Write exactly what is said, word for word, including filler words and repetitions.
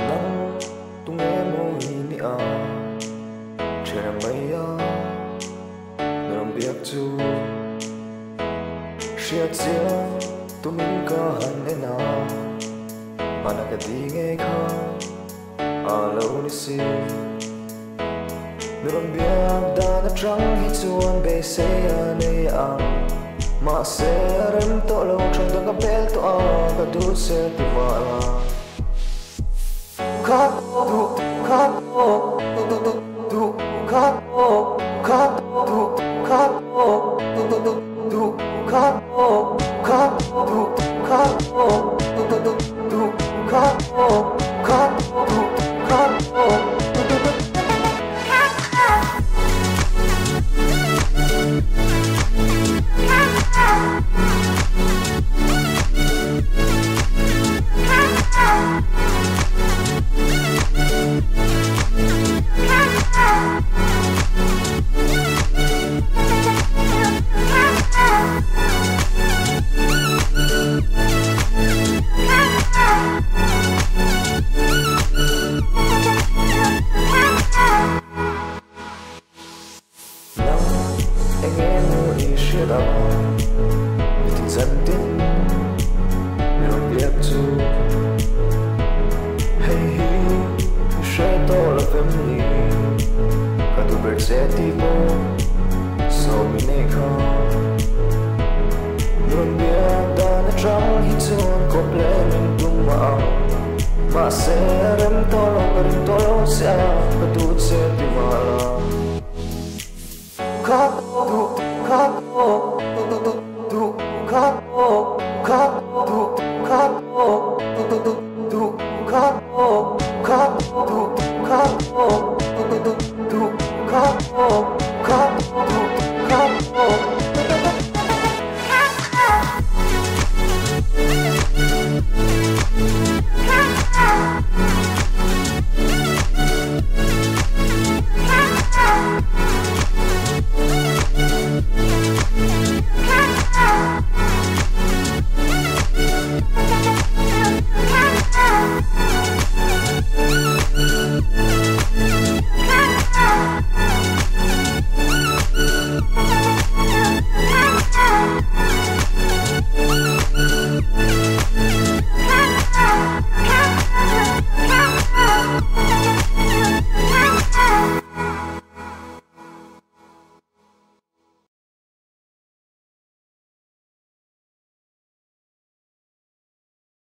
Nắng tung nghe môi mi à trời nắng bay à người đồng biết du chia chia tụi mình có hẳn thế nào mà đã cái gì nghe không ở lâu đi xin người đồng biết đã đã trắng hít xuống bể say này à mà sẽ rem to lâu trong từng cái bể to à cả đôi sẽ tự vỡ Duh kha tawk, duh kha tawk, duh kha tawk, duh kha tawk, duh kha tawk, Sẽ tìm sau mình này không luôn biết ta đã trắng hít xuống cột lên mình đúng mạo mà sẽ đâm to lòng và đừng to lâu sẽ và tôi sẽ tìm vào khát khô khát khô khát khô khát khô khát khô khát khô